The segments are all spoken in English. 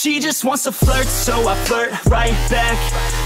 She just wants to flirt, so I flirt right back.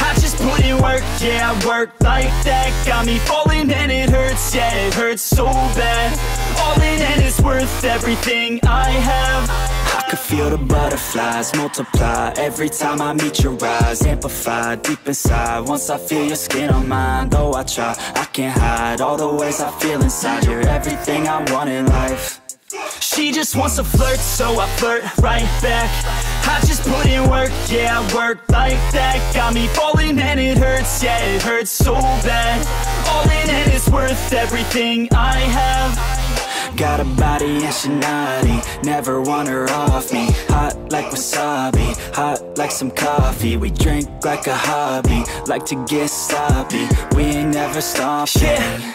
I just put in work, yeah, I work like that. Got me falling and it hurts, yeah, it hurts so bad. All in and it's worth everything I have. I could feel the butterflies multiply every time I meet your eyes. Amplify deep inside once I feel your skin on mine. Though I try, I can't hide all the ways I feel inside. You're everything I want in life. She just wants to flirt, so I flirt right back. I just put in work, yeah, I work like that. Got me falling and it hurts, yeah, it hurts so bad. All in and it's worth everything I have. Got a body and she naughty, never want her off me. Hot like wasabi, hot like some coffee. We drink like a hobby, like to get sloppy. We ain't never stopping. Yeah.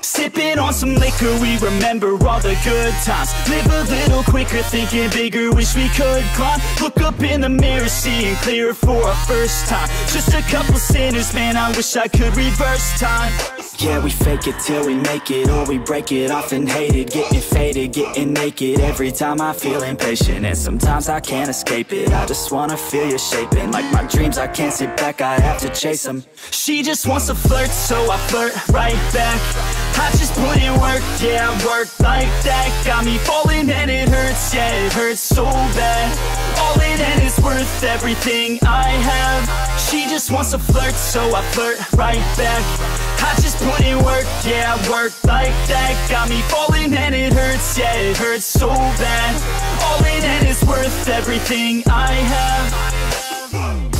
Sipping on some liquor, we remember all the good times. Live a little quicker, thinking bigger, wish we could climb. Look up in the mirror, seeing clearer for our first time. Just a couple sinners, man, I wish I could reverse time. Yeah, we fake it till we make it, or we break it off and hate it. Getting faded, getting naked, every time I feel impatient. And sometimes I can't escape it, I just wanna feel your shaping. Like my dreams, I can't sit back, I have to chase them. She just wants to flirt, so I flirt right back. I just put in work, yeah, I work like that. Got me falling and it hurts, yeah, it hurts so bad. All in and it's worth everything I have. She just wants to flirt, so I flirt right back. I just put in work, yeah, I work like that. Got me falling and it hurts, yeah, it hurts so bad. All in and it's worth everything I have.